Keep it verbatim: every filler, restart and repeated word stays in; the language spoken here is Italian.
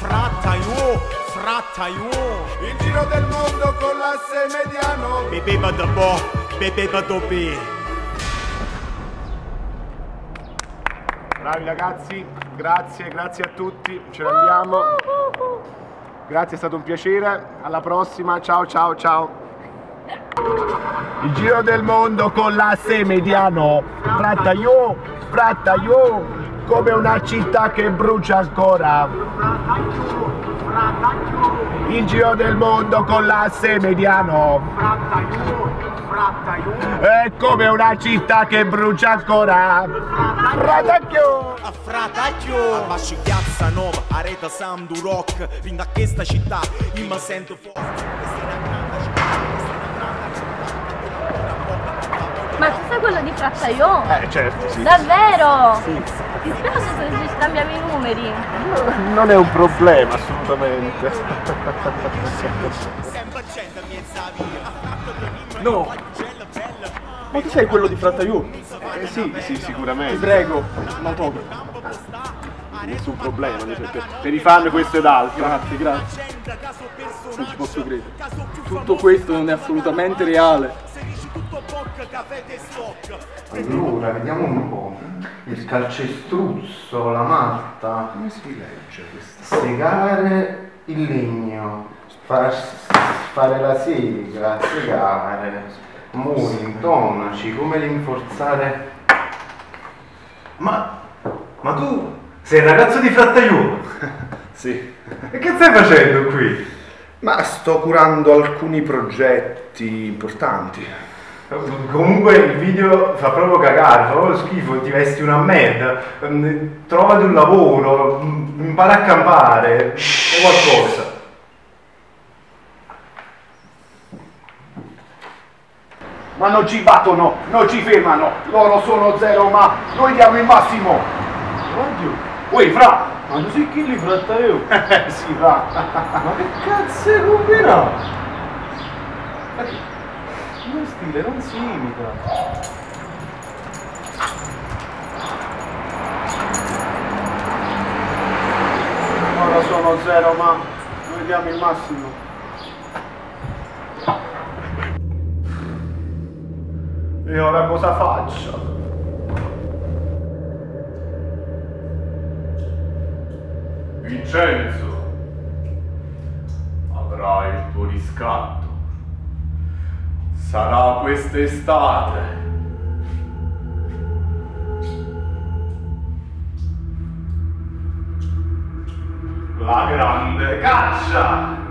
Frattaiuò, Frattaiuò, il giro del mondo con l'asse mediano. Bebe badabò, bebe badobè. Bravi ragazzi, grazie, grazie a tutti, ce ne andiamo. Grazie, è stato un piacere, alla prossima, ciao ciao ciao. Il giro del mondo con l'asse mediano. Frattaiuò, Frattaiuò, come una città che brucia ancora. Il giro del mondo con l'asse mediano. È come una città che brucia ancora. Frattaiuò, Frattaiuò, ma ci piazzano a reta Sandu Rock. Vinda questa città, io mi sento forte. Ma tu sai quello di Frattaiuò? Eh certo, sì. Davvero? Sì. Ti spiace se ci scambiamo i numeri? No, non è un problema, assolutamente. No! Ma tu sei quello di Frattaiuò? Eh sì, sì, sicuramente. Ti prego, un autografo. Nessun problema, per, per i fan questo ed altro. Grazie, grazie. Non ci posso credere. Tutto questo non è assolutamente reale. Allora, vediamo un po'. Il calcestruzzo, la malta. Come si legge questa? Segare il legno, far, fare la sega, segare, muri, intonaci, come rinforzare. Ma, ma tu sei il ragazzo di Frattaiuò? Sì. E che stai facendo qui? Ma sto curando alcuni progetti importanti. Comunque il video fa proprio cagare, fa proprio schifo, ti vesti una merda, trovati un lavoro, impara a campare, o qualcosa. Ma non ci battono, non ci fermano, loro sono zero ma noi diamo il massimo. Oddio. Uè, fra, ma tu sei chi li Frattaiuò? Eh, sì, fra. Ma che cazzo è rompirà? Lo stile non si imita. Ora sono zero ma noi diamo il massimo. E ora cosa faccio? Vincenzo, avrai il tuo riscatto. Sarà quest'estate. La grande caccia!